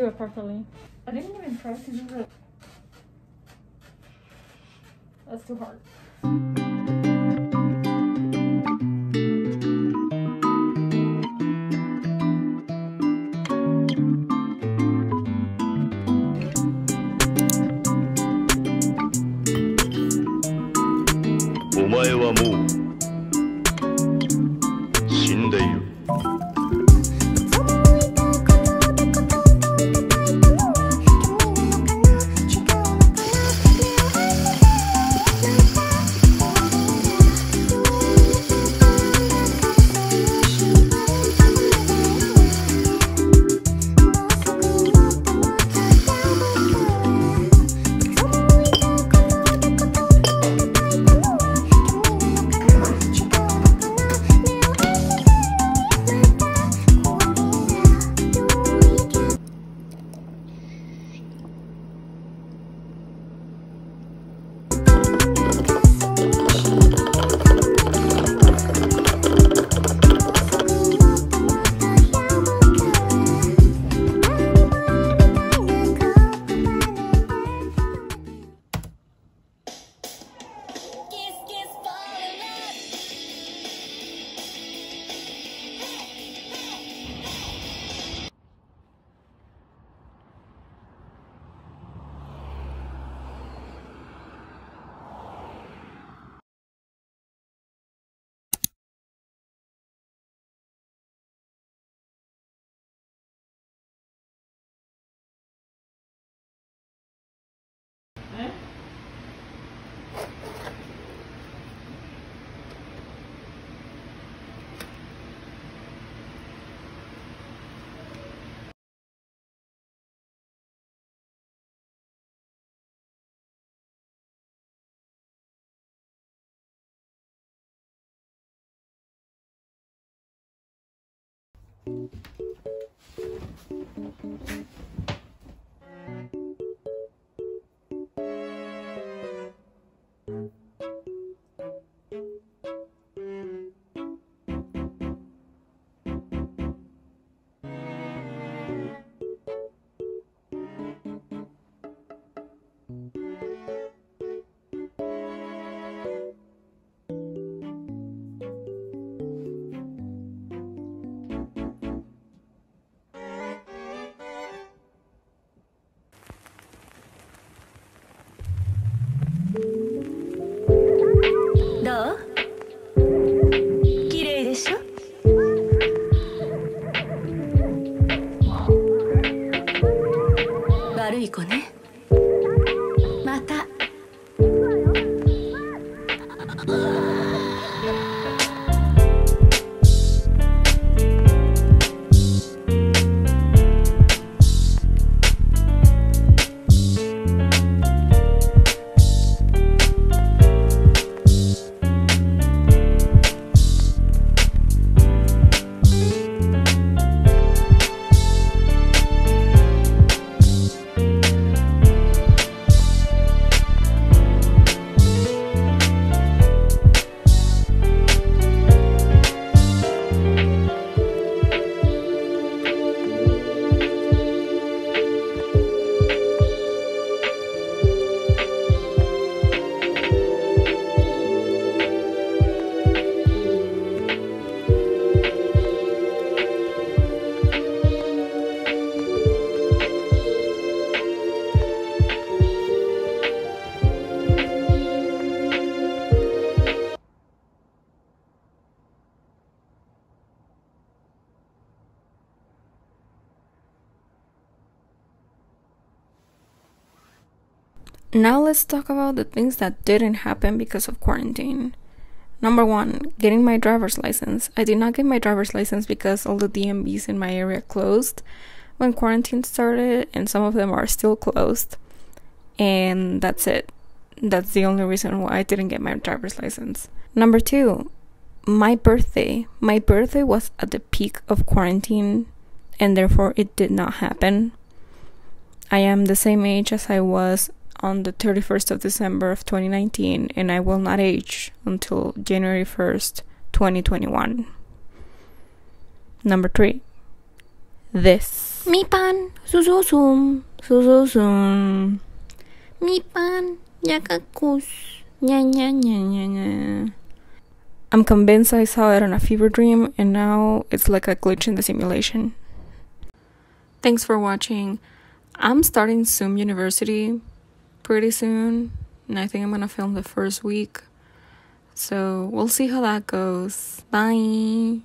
do it properly. I didn't even try to do it. That's too hard. Omae wa mou. Shindeiru. Now let's talk about the things that didn't happen because of quarantine. Number one, getting my driver's license. I did not get my driver's license because all the DMVs in my area closed when quarantine started, and some of them are still closed. And that's it. That's the only reason why I didn't get my driver's license. Number two, my birthday. My birthday was at the peak of quarantine, and therefore it did not happen. I am the same age as I was on the 31st of December of 2019, and I will not age until January 1st, 2021. Number 3. This. Mipan, susosum, susosum. Mipan, yakakus, nya nya nya nya nya. I'm convinced I saw it on a fever dream and now it's like a glitch in the simulation. Thanks for watching. I'm starting Zoom University pretty soon and I think I'm gonna film the first week. So we'll see how that goes. Bye!